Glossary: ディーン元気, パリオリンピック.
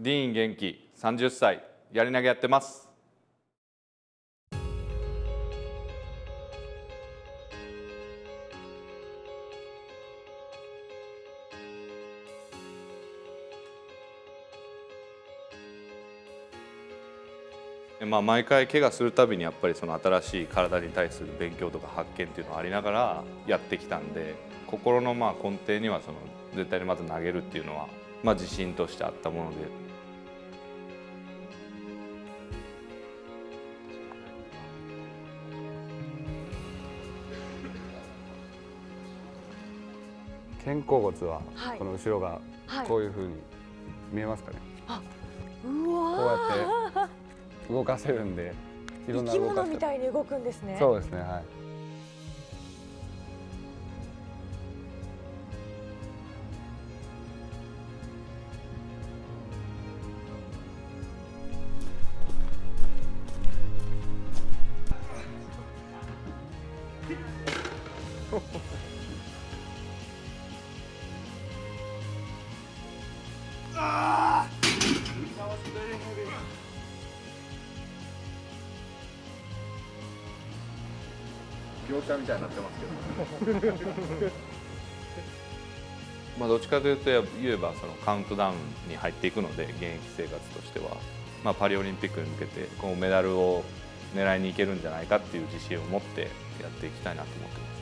ディーン元気30歳、やり投げやってます。まあ毎回怪我するたびにやっぱりその新しい体に対する勉強とか発見っていうのはありながらやってきたんで、心のまあ根底にはその絶対にまず投げるっていうのはまあ自信としてあったもので。肩甲骨はこの後ろがこういうふうに見えますかね、はいはい、こうやって動かせるんで、いろんな動かせる生き物みたいに動くんですね。そうですね、はい。業者みたいになってますけどまあどっちかというと言えばそのカウントダウンに入っていくので、現役生活としては、まあ、パリオリンピックに向けてこうメダルを狙いにいけるんじゃないかっていう自信を持ってやっていきたいなと思ってます。